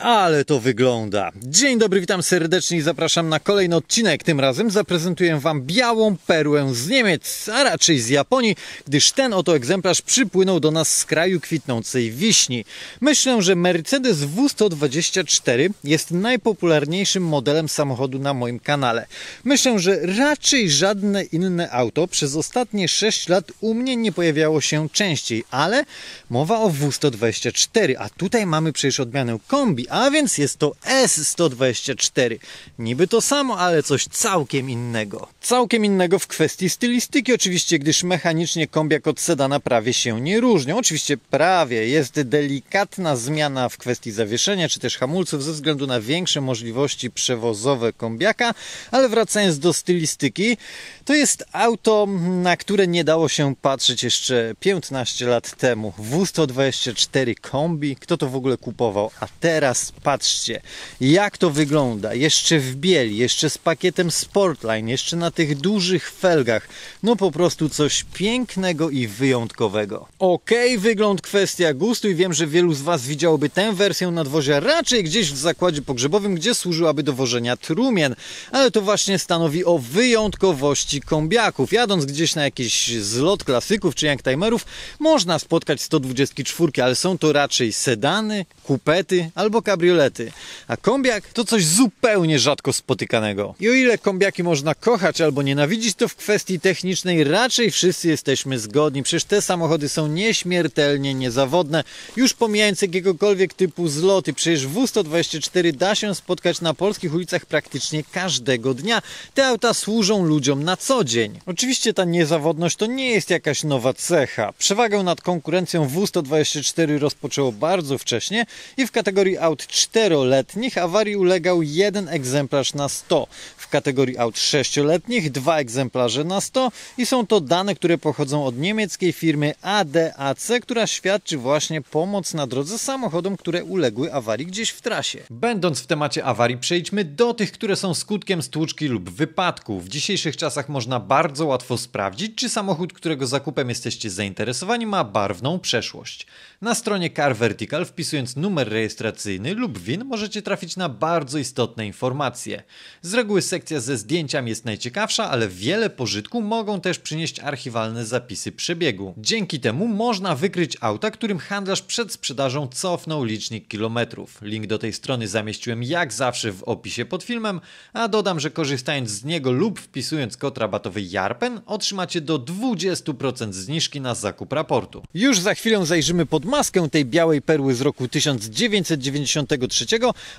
Ale to wygląda. Dzień dobry, witam serdecznie i zapraszam na kolejny odcinek. Tym razem zaprezentuję Wam białą perłę z Niemiec, a raczej z Japonii, gdyż ten oto egzemplarz przypłynął do nas z kraju kwitnącej wiśni. Myślę, że Mercedes W124 jest najpopularniejszym modelem samochodu na moim kanale. Myślę, że raczej żadne inne auto przez ostatnie 6 lat u mnie nie pojawiało się częściej, ale mowa o W124, a tutaj mamy przecież odmianę kombi, a więc jest to S124. Niby to samo, ale coś całkiem innego. Całkiem innego w kwestii stylistyki oczywiście, gdyż mechanicznie kombiak od sedana prawie się nie różnią. Oczywiście prawie. Jest delikatna zmiana w kwestii zawieszenia czy też hamulców ze względu na większe możliwości przewozowe kombiaka, ale wracając do stylistyki, to jest auto, na które nie dało się patrzeć jeszcze 15 lat temu. W124 kombi. Kto to w ogóle kupował? A teraz patrzcie, jak to wygląda. Jeszcze w bieli, jeszcze z pakietem Sportline, jeszcze na tych dużych felgach. No po prostu coś pięknego i wyjątkowego. Okej, wygląd kwestia gustu i wiem, że wielu z Was widziałoby tę wersję nadwozia raczej gdzieś w zakładzie pogrzebowym, gdzie służyłaby do wożenia trumien. Ale to właśnie stanowi o wyjątkowości kombiaków. Jadąc gdzieś na jakiś zlot klasyków czy youngtimerów, można spotkać 124, ale są to raczej sedany, kupety albo kabriolety. A kombiak to coś zupełnie rzadko spotykanego. I o ile kombiaki można kochać albo nienawidzić, to w kwestii technicznej raczej wszyscy jesteśmy zgodni. Przecież te samochody są nieśmiertelnie niezawodne. Już pomijając jakiegokolwiek typu zloty, przecież W124 da się spotkać na polskich ulicach praktycznie każdego dnia. Te auta służą ludziom na co dzień. Oczywiście ta niezawodność to nie jest jakaś nowa cecha. Przewagę nad konkurencją W124 rozpoczęło bardzo wcześnie i w kategorii aut 4-letnich awarii ulegał 1 egzemplarz na 100. W kategorii aut 6-letnich 2 egzemplarze na 100 i są to dane, które pochodzą od niemieckiej firmy ADAC, która świadczy właśnie pomoc na drodze samochodom, które uległy awarii gdzieś w trasie. Będąc w temacie awarii, przejdźmy do tych, które są skutkiem stłuczki lub wypadku. W dzisiejszych czasach można bardzo łatwo sprawdzić, czy samochód, którego zakupem jesteście zainteresowani, ma barwną przeszłość. Na stronie CarVertical, wpisując numer rejestracyjny lub VIN, możecie trafić na bardzo istotne informacje. Z reguły sekcja ze zdjęciami jest najciekawsza, ale wiele pożytku mogą też przynieść archiwalne zapisy przebiegu. Dzięki temu można wykryć auta, którym handlarz przed sprzedażą cofnął licznik kilometrów. Link do tej strony zamieściłem jak zawsze w opisie pod filmem, a dodam, że korzystając z niego lub wpisując kod rabatowy JARPEN otrzymacie do 20% zniżki na zakup raportu. Już za chwilę zajrzymy pod maskę tej białej perły z roku 1993,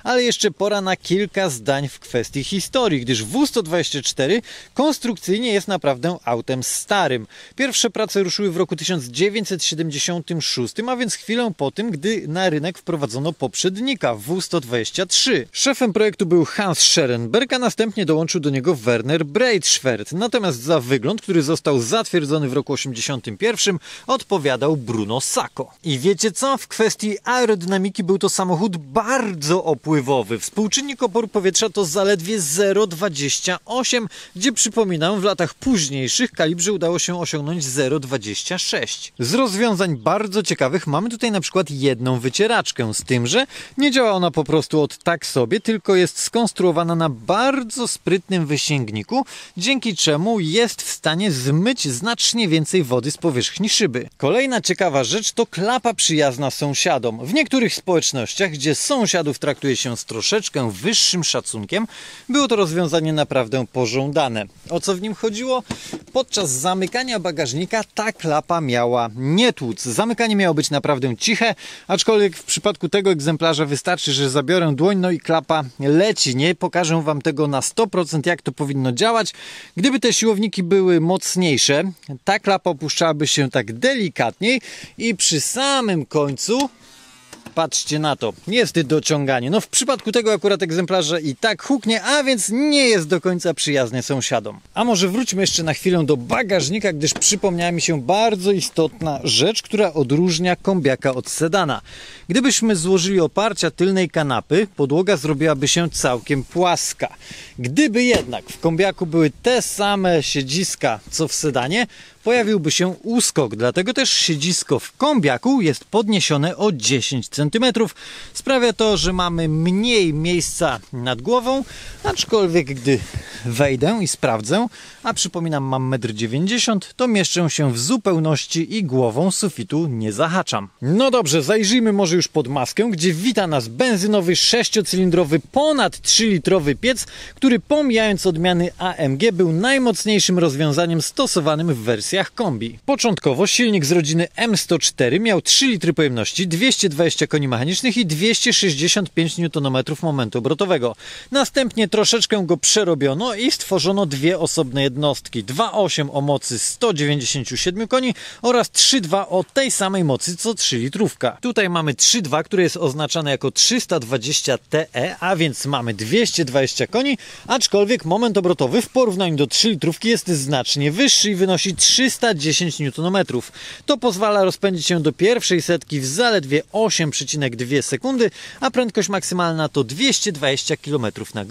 ale jeszcze pora na kilka zdań w kwestii historii, gdyż W124 konstrukcyjnie jest naprawdę autem starym. Pierwsze prace ruszyły w roku 1976, a więc chwilę po tym, gdy na rynek wprowadzono poprzednika W123. Szefem projektu był Hans Scherenberg, a następnie dołączył do niego Werner Breitschwert. Natomiast za wygląd, który został zatwierdzony w roku 1981, odpowiadał Bruno Sacco. I wiecie co? W kwestii aerodynamiki był to samochód bardzo opływowy. Współczynnik oporu powietrza to zaledwie 0,28, gdzie przypominam, w latach późniejszych kalibrze udało się osiągnąć 0,26. Z rozwiązań bardzo ciekawych mamy tutaj na przykład jedną wycieraczkę, z tym, że nie działa ona po prostu od tak sobie, tylko jest skonstruowana na bardzo sprytnym wysięgniku, dzięki czemu jest w stanie zmyć znacznie więcej wody z powierzchni szyby. Kolejna ciekawa rzecz to klapa przyjazna sąsiadom. W niektórych społecznościach, gdzie sąsiadów traktuje się z troszeczkę wyższym szacunkiem, było to rozwiązanie naprawdę pożądane. O co w nim chodziło? Podczas zamykania bagażnika ta klapa miała nie tłuc. Zamykanie miało być naprawdę ciche, aczkolwiek w przypadku tego egzemplarza wystarczy, że zabiorę dłoń, no i klapa leci. Nie pokażę Wam tego na 100%, jak to powinno działać. Gdyby te siłowniki były mocniejsze, ta klapa opuszczałaby się tak delikatniej i przy samym końcu, patrzcie na to, jest dociąganie. No w przypadku tego akurat egzemplarza i tak huknie, a więc nie jest do końca przyjazny sąsiadom. A może wróćmy jeszcze na chwilę do bagażnika, gdyż przypomniała mi się bardzo istotna rzecz, która odróżnia kombiaka od sedana. Gdybyśmy złożyli oparcia tylnej kanapy, podłoga zrobiłaby się całkiem płaska. Gdyby jednak w kombiaku były te same siedziska co w sedanie, pojawiłby się uskok, dlatego też siedzisko w kombiaku jest podniesione o 10 cm. Sprawia to, że mamy mniej miejsca nad głową, aczkolwiek gdy wejdę i sprawdzę, a przypominam, mam 1,90 m, to mieszczę się w zupełności i głową sufitu nie zahaczam. No dobrze, zajrzyjmy może już pod maskę, gdzie wita nas benzynowy, 6-cylindrowy, ponad 3-litrowy piec, który pomijając odmiany AMG był najmocniejszym rozwiązaniem stosowanym w wersjach kombi. Początkowo silnik z rodziny M104 miał 3 litry pojemności, 220 koni mechanicznych i 265 Nm momentu obrotowego. Następnie troszeczkę go przerobiono i stworzono dwie osobne jednostki, 2.8 o mocy 197 koni oraz 3.2 o tej samej mocy co 3-litrówka. Tutaj mamy 3.2, które jest oznaczane jako 320 TE, a więc mamy 220 koni, aczkolwiek moment obrotowy w porównaniu do 3-litrówki jest znacznie wyższy i wynosi 310 Nm. To pozwala rozpędzić się do pierwszej setki w zaledwie 8,2 sekundy, a prędkość maksymalna to 220 km/h.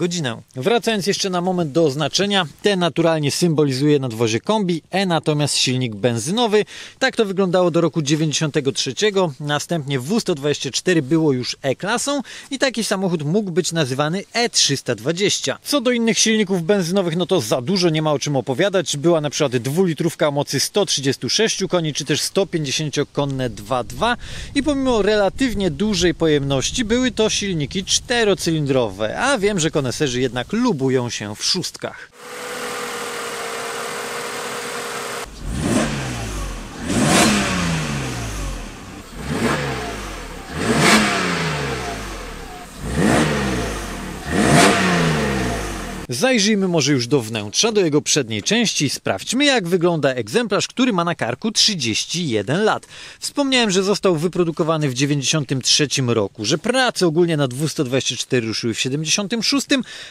Wracając jeszcze na moment do oznaczenia, T naturalnie symbolizuje nadwozie kombi, E natomiast silnik benzynowy. Tak to wyglądało do roku 93, następnie W124 było już E-klasą i taki samochód mógł być nazywany E320. Co do innych silników benzynowych, no to za dużo nie ma o czym opowiadać. Była na przykład 2-litrówka o mocy 136 koni, czy też 150-konne 2.2 i pomimo relatywnie dużej pojemności były to silniki 4-cylindrowe, a wiem, że koneserzy jednak lubują się w szóstkach. Zajrzyjmy może już do wnętrza, do jego przedniej części i sprawdźmy, jak wygląda egzemplarz, który ma na karku 31 lat. Wspomniałem, że został wyprodukowany w 93 roku, że prace ogólnie na W124 ruszyły w 76,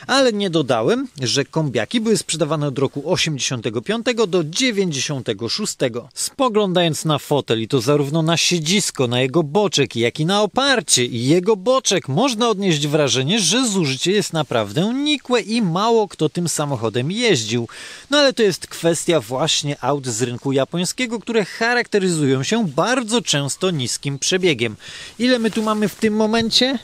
ale nie dodałem, że kombiaki były sprzedawane od roku 85 do 96. Spoglądając na fotel i to zarówno na siedzisko, na jego boczek, jak i na oparcie i jego boczek, można odnieść wrażenie, że zużycie jest naprawdę nikłe i mało kto tym samochodem jeździł. No ale to jest kwestia właśnie aut z rynku japońskiego, które charakteryzują się bardzo często niskim przebiegiem. Ile my tu mamy w tym momencie?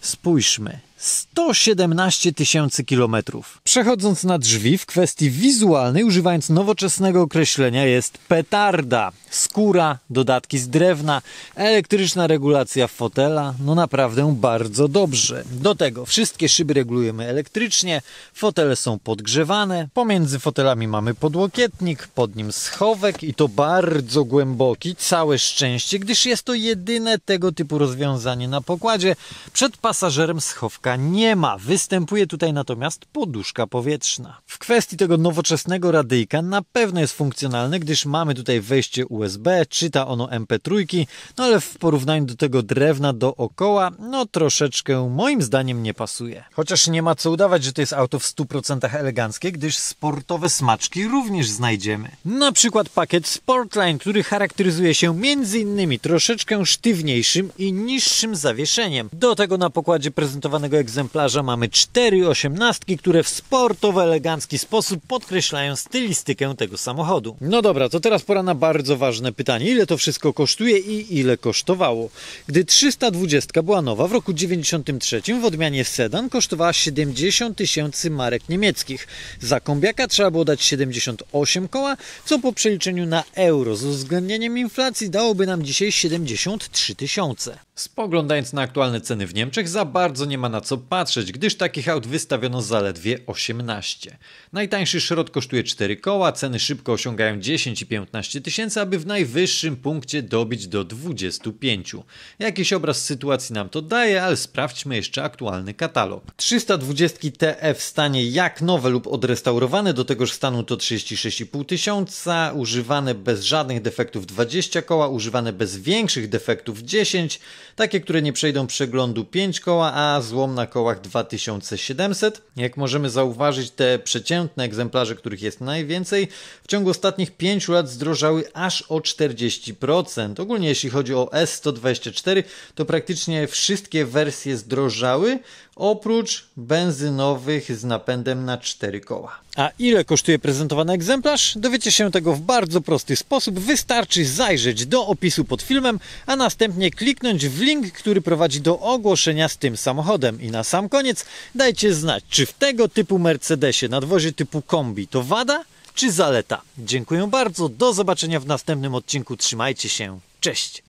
Spójrzmy. 117 tysięcy kilometrów. Przechodząc na drzwi, w kwestii wizualnej, używając nowoczesnego określenia, jest petarda. Skóra, dodatki z drewna, elektryczna regulacja fotela, no naprawdę bardzo dobrze. Do tego wszystkie szyby regulujemy elektrycznie, fotele są podgrzewane, pomiędzy fotelami mamy podłokietnik, pod nim schowek i to bardzo głęboki, całe szczęście, gdyż jest to jedyne tego typu rozwiązanie na pokładzie. Przed pasażerem schowka nie ma, występuje tutaj natomiast poduszka powietrzna. W kwestii tego nowoczesnego radyjka na pewno jest funkcjonalne, gdyż mamy tutaj wejście USB, czyta ono MP3, no ale w porównaniu do tego drewna dookoła, no troszeczkę moim zdaniem nie pasuje. Chociaż nie ma co udawać, że to jest auto w 100% eleganckie, gdyż sportowe smaczki również znajdziemy. Na przykład pakiet Sportline, który charakteryzuje się m.in. troszeczkę sztywniejszym i niższym zawieszeniem. Do tego na pokładzie prezentowanego egzemplarza mamy 4 osiemnastki, które w sportowo elegancki sposób podkreślają stylistykę tego samochodu. No dobra, to teraz pora na bardzo ważne pytanie, ile to wszystko kosztuje i ile kosztowało. Gdy 320 była nowa w roku 93 w odmianie sedan kosztowała 70 tysięcy marek niemieckich. Za kombiaka trzeba było dać 78 koła, co po przeliczeniu na euro z uwzględnieniem inflacji dałoby nam dzisiaj 73 tysiące. Spoglądając na aktualne ceny w Niemczech, za bardzo nie ma na co patrzeć, gdyż takich aut wystawiono zaledwie 18. Najtańszy szrot kosztuje 4 koła, ceny szybko osiągają 10 i 15 tysięcy, aby w najwyższym punkcie dobić do 25. Jakiś obraz sytuacji nam to daje, ale sprawdźmy jeszcze aktualny katalog. 320 TE w stanie jak nowe lub odrestaurowane, do tegoż stanu to 36,5 tysiąca, używane bez żadnych defektów 20 koła, używane bez większych defektów 10, takie, które nie przejdą przeglądu 5 koła, a złom na kołach 2700. Jak możemy zauważyć, te przeciętne egzemplarze, których jest najwięcej, w ciągu ostatnich 5 lat zdrożały aż o 40%. Ogólnie jeśli chodzi o S124, to praktycznie wszystkie wersje zdrożały, oprócz benzynowych z napędem na 4 koła. A ile kosztuje prezentowany egzemplarz? Dowiecie się tego w bardzo prosty sposób. Wystarczy zajrzeć do opisu pod filmem, a następnie kliknąć w link, który prowadzi do ogłoszenia z tym samochodem. I na sam koniec dajcie znać, czy w tego typu Mercedesie, nadwozie typu kombi, to wada czy zaleta? Dziękuję bardzo, do zobaczenia w następnym odcinku. Trzymajcie się, cześć!